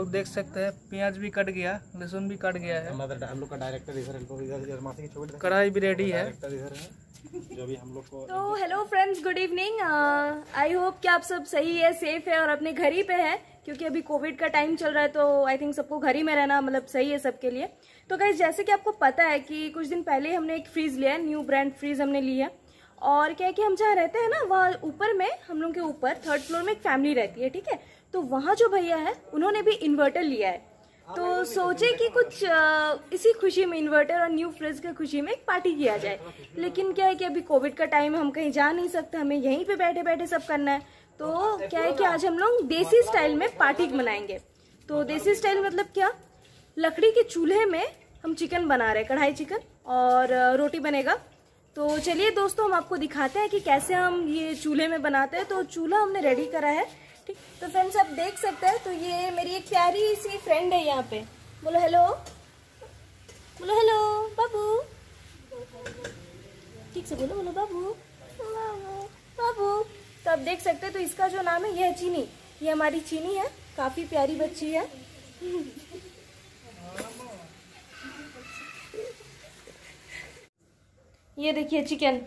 लोग देख सकते हैं प्याज भी कट गया, लहसुन भी कट गया है। हम लोग का डायरेक्टर इधर, कढ़ाई भी रेडी है जो भी हम लोग को। तो hello friends, good evening. I hope कि आप सब सही है, सेफ है और अपने घर ही पे है, क्योंकि अभी कोविड का टाइम चल रहा है तो आई थिंक सबको घर ही में रहना मतलब सही है सबके लिए। तो गाइस, जैसे कि आपको पता है कि कुछ दिन पहले हमने एक फ्रीज लिया है, न्यू ब्रांड फ्रीज हमने लिया है। और क्या है कि हम जहाँ रहते हैं ना, वहाँ ऊपर में, हम लोग के ऊपर थर्ड फ्लोर में एक फैमिली रहती है, ठीक है। तो वहाँ जो भैया है उन्होंने भी इन्वर्टर लिया है, तो सोचे कि कुछ इसी खुशी में, इन्वर्टर और न्यू फ्रिज की खुशी में एक पार्टी किया जाए। लेकिन क्या है कि अभी कोविड का टाइम है, हम कहीं जा नहीं सकते, हमें यहीं पे बैठे बैठे सब करना है। तो क्या है कि आज हम लोग देसी स्टाइल में पार्टी मनाएंगे। तो देसी स्टाइल मतलब क्या, लकड़ी के चूल्हे में हम चिकन बना रहे हैं, कढ़ाई चिकन और रोटी बनेगा। तो चलिए दोस्तों, हम आपको दिखाते हैं कि कैसे हम ये चूल्हे में बनाते हैं। तो चूल्हा हमने रेडी करा है, ठीक। तो फ्रेंड्स आप देख सकते हैं। तो ये मेरी एक प्यारी सी फ्रेंड है यहाँ पे, बोलो हेलो, बोलो हेलो बाबू, ठीक से बोलो, बोलो बाबू बाबू बाबू। तो आप देख सकते हैं, तो इसका जो नाम है, यह है चीनी, ये हमारी चीनी है, काफ़ी प्यारी बच्ची है। ये देखिए चिकन।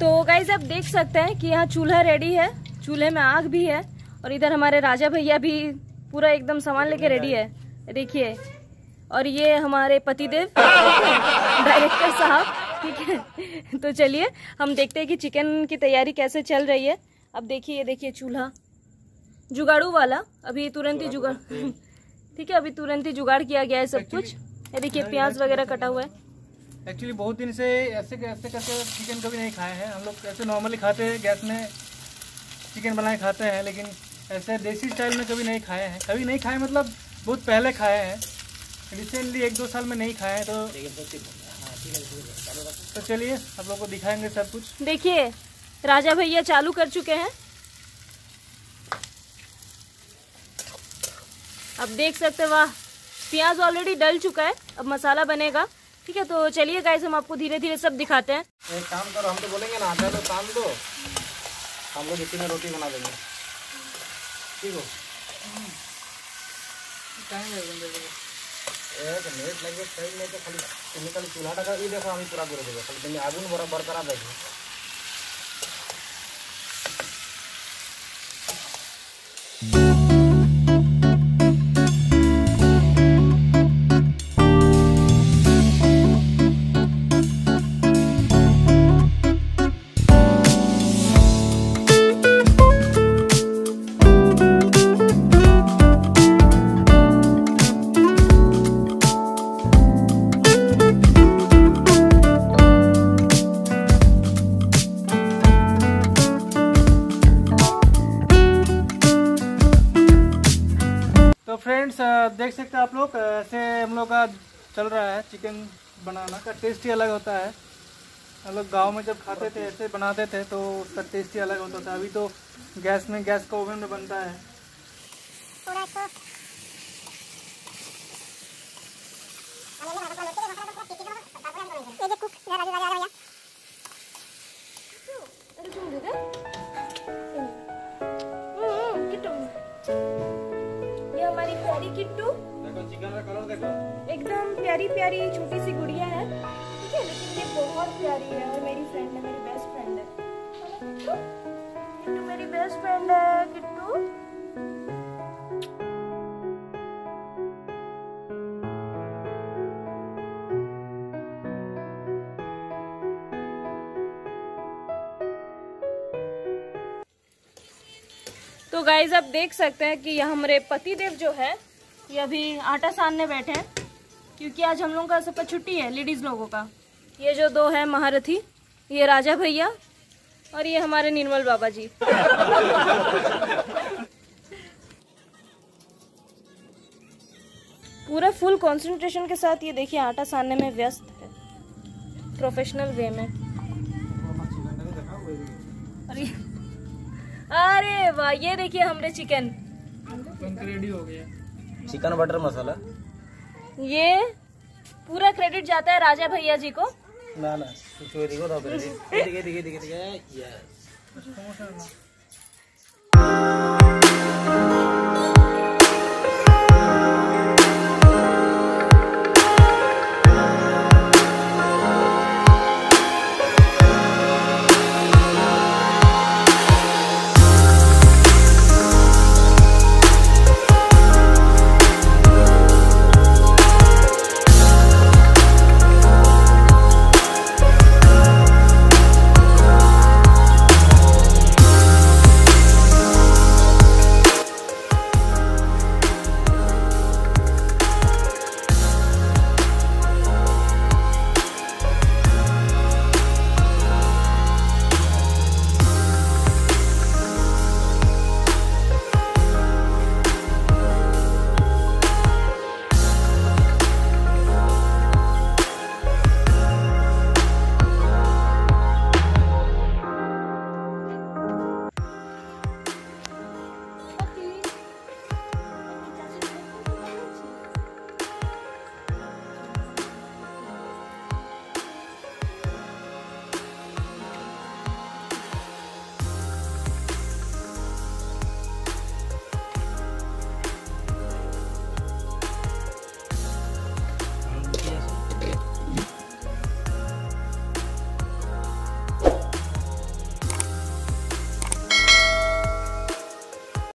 तो गाइज आप देख सकते हैं कि यहाँ चूल्हा रेडी है, चूल्हे में आग भी है, और इधर हमारे राजा भैया भी पूरा एकदम सामान लेके रेडी है, देखिए। और ये हमारे पतिदेव डायरेक्टर साहब, ठीक है। तो चलिए हम देखते हैं कि चिकन की तैयारी कैसे चल रही है। अब देखिए, ये देखिए चूल्हा, जुगाड़ू वाला, अभी तुरंत ही जुगाड़, ठीक है, अभी तुरंत ही जुगाड़ किया गया है सब कुछ। ये देखिए प्याज वगैरह कटा हुआ है। एक्चुअली बहुत दिन से ऐसे करके चिकन कभी नहीं खाए हैं हम लोग, ऐसे नॉर्मली खाते हैं, गैस में चिकन बनाए खाते हैं, लेकिन ऐसे देसी स्टाइल में कभी नहीं खाए हैं। कभी नहीं खाए मतलब बहुत पहले खाए हैं, रिसेंटली 1-2 साल में नहीं खाए हैं। तो चलिए आप लोगों को दिखाएंगे सब कुछ। देखिए राजा भैया चालू कर चुके हैं, आप देख सकते हैं। वाह, प्याज ऑलरेडी डल चुका है, अब मसाला बनेगा, ठीक है। तो चलिए गाइस, हम आपको धीरे धीरे सब दिखाते हैं। एक काम करो, हम तो बोलेंगे ना आटा तो काम दो, हम लोग इसी में रोटी बना देंगे, ठीक हो। टाइम लगेगा, एक मिनट लगेगा, टाइम नहीं तो खाली केमिकल चूल्हा लगा। ये देखो हम पूरा कर देंगे, खाली तुम आगुन बड़ा बरकरार रखिए। फ्रेंड्स देख सकते हैं आप लोग, ऐसे हम लोग का चल रहा है चिकन बनाना का। टेस्ट ही अलग होता है, हम लोग गांव में जब खाते थे, ऐसे बनाते थे, तो उसका टेस्ट ही अलग होता था। अभी तो गैस में, गैस का ओवन में बनता है। किट्टू देखो, चिकन का कलर देखो, एकदम प्यारी प्यारी छोटी सी गुड़िया है, ठीक है, लेकिन ये बहुत प्यारी है और मेरी फ्रेंड है, मेरी बेस्ट फ्रेंड है। किट्टू मेरी बेस्ट फ्रेंड है, किट्टू। तो गाइज आप देख सकते हैं कि यह हमारे पतिदेव जो है, ये अभी आटा सानने बैठे हैं, क्योंकि आज हम लोगों का सबका छुट्टी है, लेडीज़ लोगों का। ये जो दो है महारथी, ये राजा भैया और ये हमारे निर्मल बाबा जी। पूरा फुल कंसंट्रेशन के साथ ये देखिए आटा सानने में व्यस्त है, प्रोफेशनल वे में। अरे वाह, ये देखिए हमारे चिकन रेडी हो गया, चिकन बटर मसाला। ये पूरा क्रेडिट जाता है राजा भैया जी को, ना ना दिखे।